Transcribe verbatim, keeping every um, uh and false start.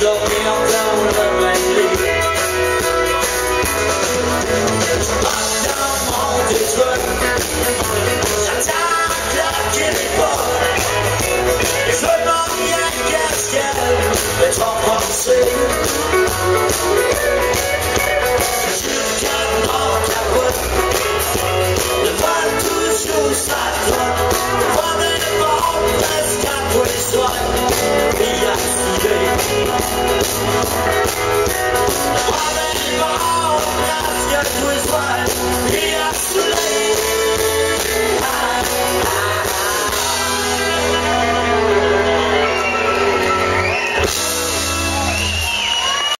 Don't be on down.